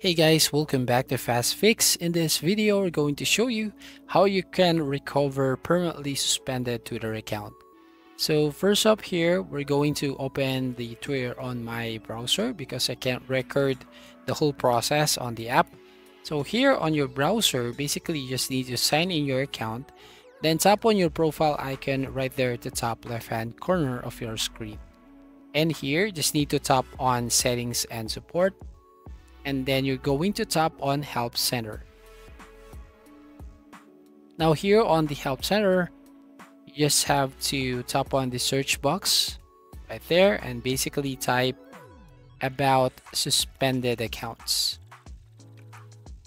Hey guys, welcome back to Fast Fix. In this video, we're going to show you how you can recover permanently suspended Twitter account. So first up here, we're going to open the Twitter on my browser because I can't record the whole process on the app. So here on your browser, basically you just need to sign in your account, then tap on your profile icon right there at the top left hand corner of your screen. And here, just need to tap on settings and support. And then you're going to tap on Help Center. Now here on the Help Center, you just have to tap on the search box right there and basically type about suspended accounts.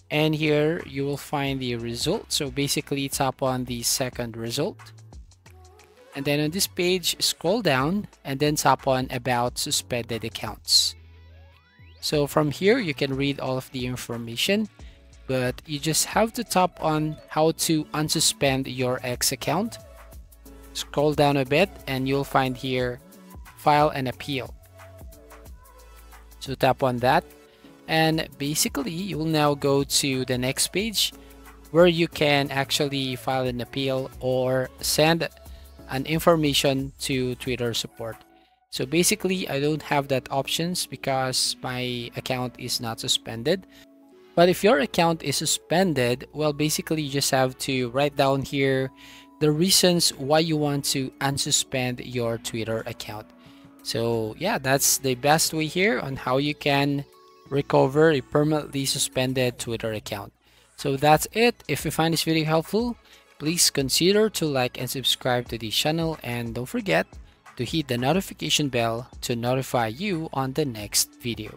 And here you will find the result. So basically tap on the second result. And then on this page, scroll down and then tap on about suspended accounts. So from here, you can read all of the information, but you just have to tap on how to unsuspend your X account. Scroll down a bit and you'll find here, file an appeal. So tap on that. And basically, you will now go to the next page where you can actually file an appeal or send an information to Twitter support. So basically, I don't have that options because my account is not suspended. But if your account is suspended, well, basically you just have to write down here the reasons why you want to unsuspend your Twitter account. So yeah, that's the best way here on how you can recover a permanently suspended Twitter account. So that's it. If you find this video helpful, please consider to like and subscribe to the channel, and don't forget to hit the notification bell to notify you on the next video.